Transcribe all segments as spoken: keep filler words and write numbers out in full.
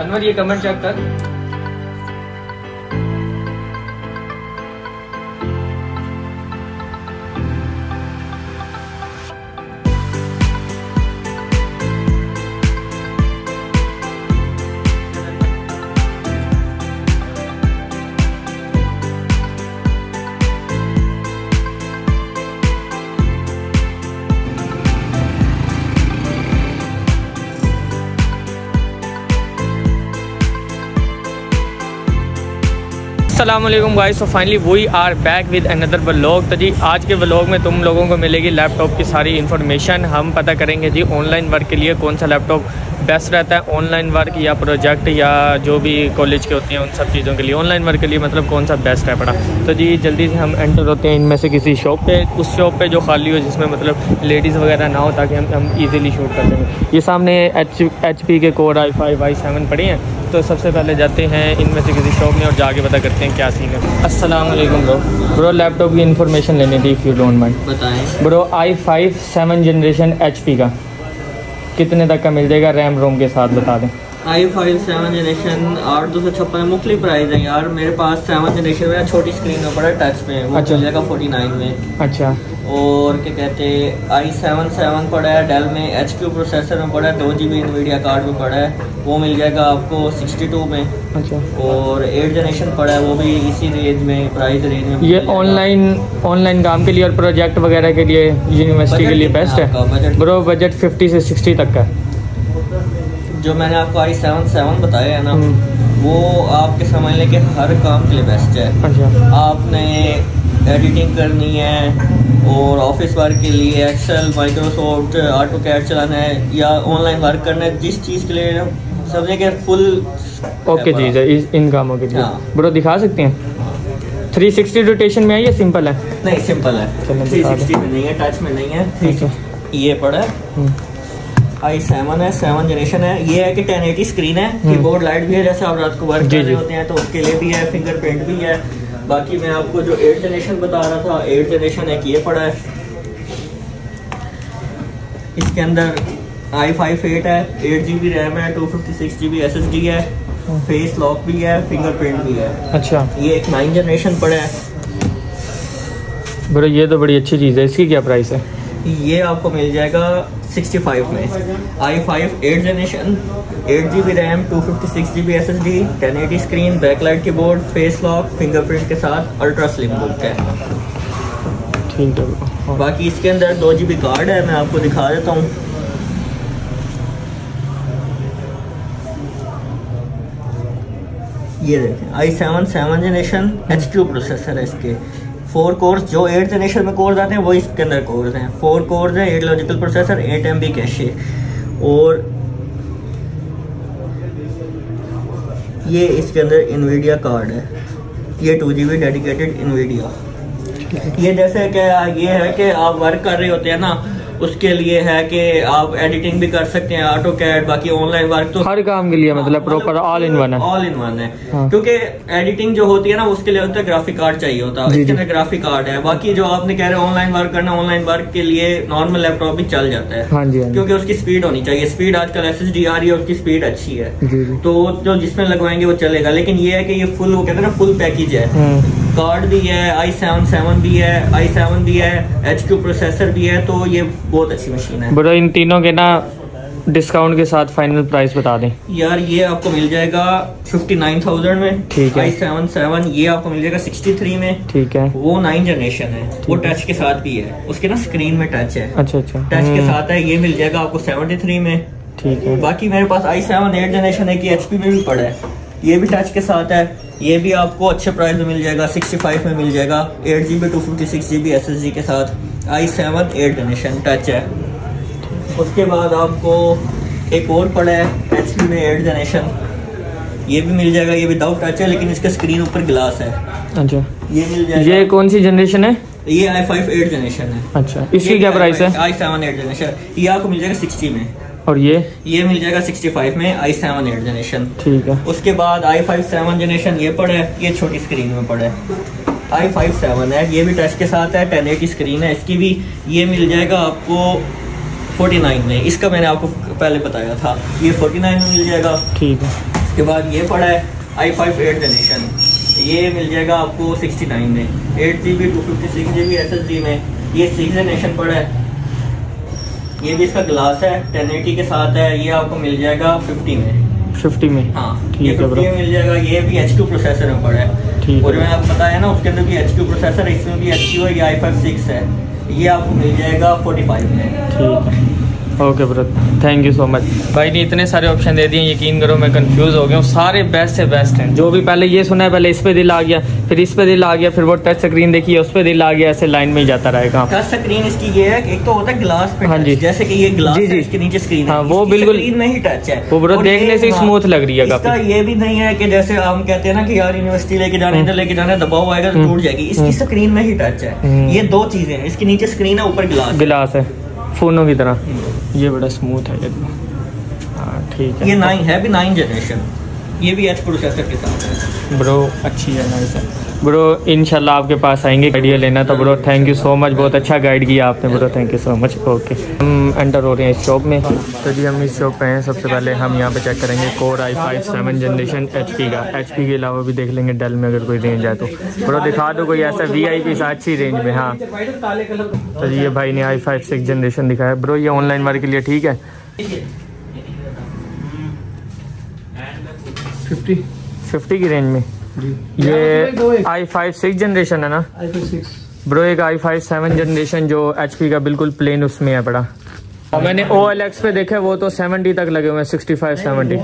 अनवर ये comment check कर। अस्सलामुअलैकुम गाइस, तो finally we are back with another vlog. तो जी आज के व्लॉग में तुम लोगों को मिलेगी लैपटॉप की सारी इन्फॉर्मेशन। हम पता करेंगे जी ऑनलाइन वर्क के लिए कौन सा लैपटॉप बेस्ट रहता है, ऑनलाइन वर्क या प्रोजेक्ट या जो भी कॉलेज के होते हैं उन सब चीज़ों के लिए। ऑनलाइन वर्क के लिए मतलब कौन सा बेस्ट है पड़ा। तो जी जल्दी से हम एंटर होते हैं इनमें से किसी शॉप पे, उस शॉप पे जो खाली हो जिसमें मतलब लेडीज़ वगैरह ना हो, ताकि हम हम ईज़िली शूट कर सकें। ये सामने एच एच पी के core I five I seven पड़े हैं। तो सबसे पहले जाते हैं इनमें से किसी शॉप में और जाके पता करते हैं क्या सीन है। अस्सलाम वालेकुम ब्रो ब्रो लैपटॉप की इन्फॉर्मेशन लेनी थी, इफ़ यू डोंट माइंड बताएं। Bro I five seven generation H P का कितने तक का मिल जाएगा, रैम रोम के साथ बता दें। आई फाइव सेवन जनरेशन आठ दो सौ छप्पन में मुख्तलिफ प्राइस है यार। मेरे पास सेवन जनरेशन में छोटी स्क्रीन में बड़ा टच पे है, वो अच्छा मिल जाएगा फोर्टी नाइन में। अच्छा, और क्या कहते हैं आई सेवन सेवन पड़ा है डेल में, एच क्यू प्रोसेसर में पड़ा है, दो जी बी एनवीडिया कार्ड में पड़ा है, वो मिल जाएगा आपको सिक्सटी टू में। अच्छा, और एट जनरेशन पड़ा है, वो भी इसी रेंज में प्राइस रेंज में। ये ऑनलाइन ऑनलाइन काम के लिए और प्रोजेक्ट वगैरह के लिए यूनिवर्सिटी के लिए बेस्ट है। ब्रो बजट फिफ्टी से सिक्सटी तक का। जो मैंने आपको आई सेवन सेवन बताया है ना, वो आपके समझ लें कि हर काम के लिए बेस्ट है। अच्छा, आपने एडिटिंग करनी है और ऑफिस वर्क के लिए एक्सेल माइक्रोसॉफ्ट ऑटोकैड चलाना है या ऑनलाइन वर्क करना है, जिस चीज़ के लिए समझे कि फुल ओके चीज़ है इन कामों के लिए। ब्रो दिखा सकते हैं थ्री सिक्सटी रोटेशन में है या सिंपल है? नहीं सिंपल है, थ्री सिक्सटी में नहीं है, टच में नहीं है। ये पड़ा है आई सेवन है, सेवन जनरेशन है। ये है कि टेन एटी स्क्रीन है, कीबोर्ड लाइट भी है, जैसे आप रात को वर्क कर रहे होते हैं तो उसके लिए भी है, फिंगरप्रिंट भी है। बाकी मैं आपको जो एट जनरेशन बता रहा था, एट जनरेशन एक ये पड़ा है, इसके अंदर आई फाइव एट है, एट जी बी रैम है, two fifty six G B S S D है, फेस लॉक भी है, फिंगरप्रिंट भी है। अच्छा, ये एक नाइन जनरेशन पड़ा है। बड़े ये तो बड़ी अच्छी चीज़ है, इसकी क्या प्राइस है? ये आपको मिल जाएगा सिक्सटी फाइव में। I five eight generation, eight G B RAM, two fifty six G B S S D, ten eighty screen, backlight keyboard, face lock, fingerprint के साथ, अल्ट्रा स्लिम बोलते हैं। ठीक है, बाकी इसके अंदर दो जी बी कार्ड है, मैं आपको दिखा देता हूँ। ये देखें I seven seven generation, H Q processor है, इसके फोर कोर्स, जो एट जनरेशन में कोर्स आते हैं वो इसके अंदर कोर्स हैं, फोर कोर्स हैं, eight logical processor, eight M B cache. और ये इसके अंदर एनवीडिया कार्ड है, ये two G B dedicated Nvidia. ये जैसे कि ये है कि आप वर्क कर रहे होते हैं ना, उसके लिए है कि आप एडिटिंग भी कर सकते हैं, ऑटो कैड, बाकी ऑनलाइन वर्क, तो हर काम के लिए मतलब प्रॉपर ऑल इन वन है, ऑल इन वन है। हाँ। क्योंकि एडिटिंग जो होती है ना, उसके लिए होता है ग्राफिक कार्ड चाहिए होता है, इसके अंदर ग्राफिक कार्ड है। बाकी जो आपने कह रहे हैं ऑनलाइन वर्क करना, ऑनलाइन वर्क के लिए नॉर्मल लैपटॉप भी चल जाता है। हाँ जी, हाँ। क्योंकि उसकी स्पीड होनी चाहिए, स्पीड आजकल एस एस डी आ रही है, उसकी स्पीड अच्छी है, तो जो जिसमें लगवाएंगे वो चलेगा। लेकिन ये है कि ये फुल, वो कहते हैं ना, फुल पैकेज है, कार्ड भी है, आई सेवन सेवन भी है, आई सेवन भी है, एच क्यू प्रोसेसर भी है, तो ये बहुत अच्छी मशीन है। बड़ा इन तीनों के ना डिस्काउंट के साथ फाइनल प्राइस बता दें यार। ये आपको मिल जाएगा फिफ्टी नाइन थाउजेंड में। ठीक है, आई सेवन सेवन ये आपको मिल जाएगा सिक्सटी थ्री में। ठीक है, वो नाइन जनरेशन है, वो टच के साथ भी है, उसके ना स्क्रीन में टच है। अच्छा अच्छा, टच के साथ है। ये मिल जाएगा आपको सेवेंटी थ्री में। ठीक है, बाकी मेरे पास आई सेवन एट जनरेशन है कि एच पी में भी पड़ा है, ये भी टच के साथ है, ये भी आपको अच्छे प्राइस में मिल जाएगा, सिक्सटी फाइव में मिल जाएगा, eight G B two fifty six G B S S D के साथ, I seven eight generation touch है। उसके बाद आपको एक और पड़ा है एच पी में एट जनरेशन, ये भी मिल जाएगा, ये भी विदाउट टच है, लेकिन इसका स्क्रीन ऊपर ग्लास है। अच्छा, ये मिल जाएगा। ये कौन सी जनरेशन है? ये आई फाइव एट जनरेशन है। अच्छा, इसकी क्या प्राइस है? आई सेवन एट जनरेशन ये आपको मिल जाएगा सिक्सटी में, और ये ये मिल जाएगा सिक्सटी फाइव में, आई सेवन एट जनरेशन। ठीक है, उसके बाद आई फाइव सेवन जनरेशन ये पड़ा है, ये छोटी स्क्रीन में पड़ा है, आई फाइव सेवन है, ये भी टच के साथ है, टेन एटी स्क्रीन है इसकी भी, ये मिल जाएगा आपको फोर्टी नाइन में। इसका मैंने आपको पहले बताया था, ये फोर्टी नाइन में मिल जाएगा। ठीक है, उसके बाद ये पड़ा है आई फाइव एट जनरेशन, ये मिल जाएगा आपको सिक्सटी नाइन में, eight G B two fifty six G B S S D में, ये सिक्स जनरेशन पड़ा है। ये भी इसका ग्लास है, टेन एटी के साथ है, ये आपको मिल जाएगा फिफ्टी में, फिफ्टी में हाँ ठीक है मिल जाएगा। ये भी एच टू प्रोसेसर में पड़ा है, ठीक है आप बताया ना उसके अंदर भी एच टू प्रोसेसर है, इसमें भी एच टू है, ये आई फाइव सिक्स है, ये आपको मिल जाएगा फोर्टी फाइव में। ठीक है okay brother, thank you so much. भाई ने इतने सारे ऑप्शन दे दिए, यकीन करो मैं कंफ्यूज हो गया हूँ, सारे बेस्ट से बेस्ट हैं। जो भी पहले ये सुना है, पहले इस पे दिल आ गया, फिर इस पे दिल आ गया, फिर वो टच स्क्रीन देखी उस पे दिल आ गया, ऐसे लाइन में ही जाता रहेगा। टच स्क्रीन इसकी ये है, एक तो होता है ग्लास पे, हाँ जी जैसे कि ये ग्लास जी जी इसके नीचे स्क्रीन है, वो बिल्कुल नहीं टच है, वो ब्रदर देखने से स्मूथ लग रही है काफी। ये भी नहीं है कि जैसे हम कहते हैं ना कि यार यूनिवर्सिटी लेके जाना, इधर लेके जाना, दबाव आएगा तो टूट जाएगी, इसकी स्क्रीन में ही टच है। ये दो चीजें हैं, इसके नीचे स्क्रीन है, ऊपर ग्लास ग्लास है फोनों की तरह, ये बड़ा स्मूथ है हाँ ठीक है। ये नाइन है भी, नाइन जनरेशन, ये भी एच प्रोसेसर के साथ है ब्रो, अच्छी है नाइस है ब्रो। इंशाल्लाह आपके पास आएंगे आइडिया लेना तो bro, thank you so much, बहुत अच्छा गाइड किया आपने bro, thank you so much. Okay हम एंटर हो रहे हैं इस शॉप में, तो जी हम इस शॉप पे हैं। सबसे पहले हम यहाँ पे चेक करेंगे core I five seven generation H P का, एच पी के अलावा भी देख लेंगे डेल में अगर कोई रेंज है तो ब्रो दिखा दो कोई ऐसा वी आई पी अच्छी रेंज में। हाँ तो जी ये भाई ने आई फाइव सिक्स जनरेशन दिखाया ब्रो, ये ऑनलाइन वर्क के लिए ठीक है। फिफ्टी फिफ्टी की रेंज में जी, ये आई फाइव सिक्स जनरेशन है ना ब्रो, एक आई फाइव सेवन जनरेशन जो एच पी का बिल्कुल प्लेन उसमें है पड़ा, और मैंने ओ एल एक्स पे देखा वो तो सेवेंटी तक लगे हुए हैं, सिक्सटी फाइव सेवेंटी।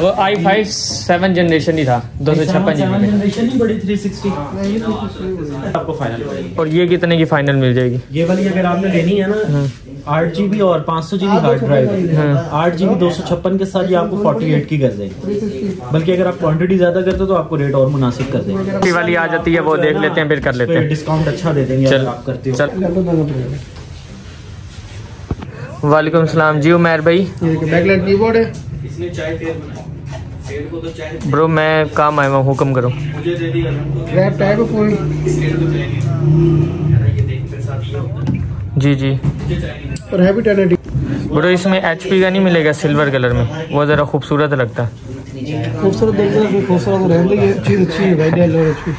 वो आई फाइव सेवन जनरेशन ही था, दो सौ छप्पन जीबी। और ये कितने की फाइनल मिल जाएगी ये वाली, अगर आपने लेनी है ना आठ जीबी और पाँच सौ जीबी हार्ड ड्राइव, आठ जीबी दो सौ छप्पन के साथ ये आपको फोर्टी एट की कर देंगे, बल्कि अगर आप क्वांटिटी ज्यादा करते हो तो आपको रेट और मुनासिब कर देंगे। वाली आ जाती है वो देख लेते हैं फिर कर लेते हैं, डिस्काउंट अच्छा दे देंगे अगर आप करते हो। चल वालेकुम सलाम जी उमर भाई, बैकलाइट कीबोर्ड है इसमें चाय तेल बनाओ तेल को तो चाय ब्रो मैं काम आया हूं, हुक्म करो मुझे दे दिया रैप टाइप को कोई तेल तो चाहिए यार, ये देखते साथ ये होता जी जी। और हैवी टेन एटी ब्रो, इसमें एचपी का नहीं मिलेगा सिल्वर कलर में, वो जरा खूबसूरत लगता है, खूबसूरत देखते हैं खूबसूरत तो रहने की चीज अच्छी है भाई। डेल और एचपी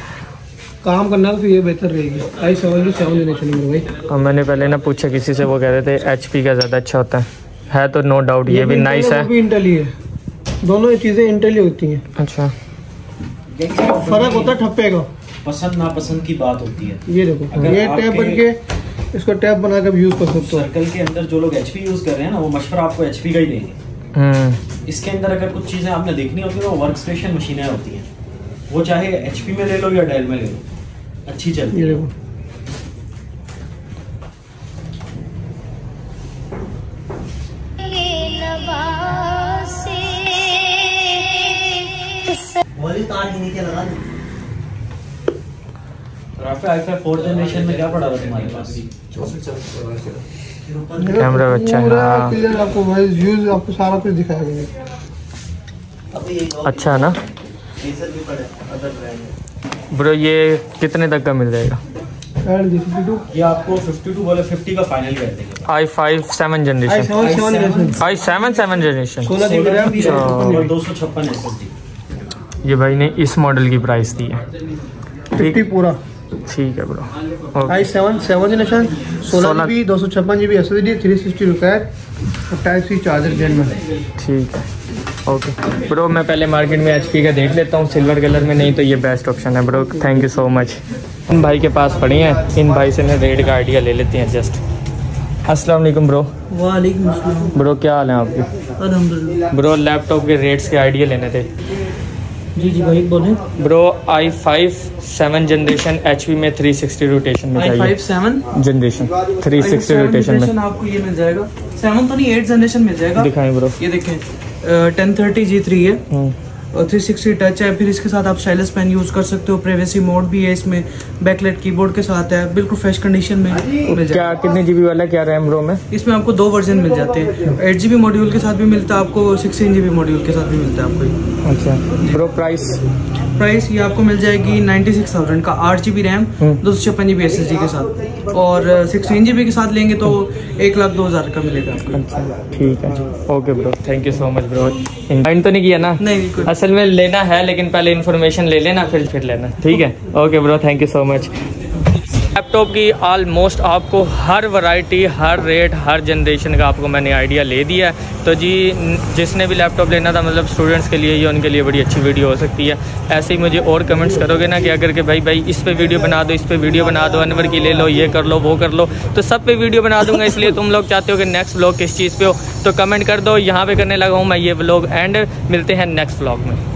काम करना तो ये बेहतर रहेगी आई सेवन सेवन जनरेशन में भाई। और मैंने पहले ना पूछा किसी से, वो कह रहे थे एचपी का ज़्यादा अच्छा होता है है तो नो डाउट ये भी नाइस है, इंटेल ही है, दोनों ये चीज़ें इंटेल ही होती हैं। अच्छा फर्क होता है ठप्पे का, पसंद नापसंद की बात होती है। ये देखो ये टैब बन के इसको टैब बनाकर यूज कर सकते हो। सर्कल के अंदर जो लोग एचपी यूज कर रहे हैं ना वो मशवरा आपको एचपी का ही देंगे, इसके अंदर अगर कुछ चीजें आपने देखनी होती है तो वर्क स्टेशन मशीनें होती हैं, वो चाहे एचपी में ले लो या डेल में ले लो अच्छी चलती है। फोर्थ जनरेशन में क्या पड़ा था तुम्हारे पास? कैमरा अच्छा है ना, आपको वॉइस व्यूज आपको सारा कुछ दिखाया गया, अच्छा है ना ब्रो। ये कितने तक का मिल जाएगा? ये आपको बावन वाले पचास का फाइनल कर देंगे। I five seven generation, I seven seven generation सोलह जीबी रैम और दो सौ छप्पन एसएसडी। ये भाई ने इस मॉडल की प्राइस दी है पचास पूरा, ठीक है bro. I seven seven generation सोलह जीबी दो सौ छप्पन GB S S D three sixty रुपये टाइप सी चार्जर जेल में, ठीक है ओके ब्रो। मैं पहले मार्केट में एचपी का देख लेता हूँ सिल्वर कलर में, नहीं तो ये बेस्ट ऑप्शन है bro, thank you so much. इन भाई के पास पड़ी हैं, इन भाई से ना रेट का आइडिया ले लेते हैं। जस्ट अस्सलाम वालेकुम ब्रो। वालेकुम अस्सलाम ब्रो, क्या हाल है आपके? अल्हम्दुलिल्लाह ब्रो, लैपटॉप के रेट्स के आइडिया लेने थे। जी जी भाई बोलें bro. I five seven generation H P में थ्री सिक्सटी रोटेशन में I five seven generation three sixty rotation में आपको ये मिल जाएगा, सेवन तो नहीं एट जनरेशन मिल जाएगा। दिखाएं ब्रो, ये देखें टेन थर्टी जी थ्री है और थ्री सिक्सटी टच है, फिर इसके साथ आप स्टाइलस पेन यूज़ कर सकते हो, प्राइवेसी मोड भी है इसमें, बैकलाइट कीबोर्ड के साथ है, बिल्कुल फ्रेश कंडीशन में मिल जाएगा। कितने जीबी वाला क्या रैम रोम है इसमें? आपको दो वर्जन मिल जाते हैं, एट जीबी मॉड्यूल के साथ भी मिलता है आपको, सिक्सटीन जीबी मॉड्यूल के साथ भी मिलता है आपको। अच्छा ब्रो प्राइस प्राइस ये आपको मिल जाएगी नाइन्टी सिक्स थाउजेंड का, आठ जी बी रैम दो सौ छप्पन G B S S D के साथ, और सिक्सटीन जी बी के साथ लेंगे तो एक लाख दो हज़ार का मिलेगा आपको। ठीक है, okay bro, thank you so much bro. Invite तो नहीं किया ना? नहीं, असल में लेना है लेकिन पहले इन्फॉर्मेशन ले लेना फिर फिर लेना। ठीक है, okay bro, thank you so much. Laptop की ऑलमोस्ट आपको हर वैरायटी, हर रेट, हर जनरेशन का आपको मैंने आइडिया ले दिया है। तो जी जिसने भी लैपटॉप लेना था, मतलब स्टूडेंट्स के लिए ये उनके लिए बड़ी अच्छी वीडियो हो सकती है। ऐसे ही मुझे और कमेंट्स करोगे ना कि अगर के भाई भाई इस पे वीडियो बना दो, इस पे वीडियो बना दो, अनवर की ले लो, ये कर लो, वो कर लो, तो सब पे वीडियो बना दूंगा। इसलिए तुम लोग चाहते हो कि नेक्स्ट व्लॉग किस चीज़ पे हो तो कमेंट कर दो। यहाँ पर करने लगा हूँ मैं ये व्लॉग एंड, मिलते हैं नेक्स्ट व्लॉग में।